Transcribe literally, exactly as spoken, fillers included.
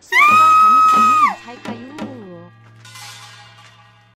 섹시한 걸 다니시는 잘까요?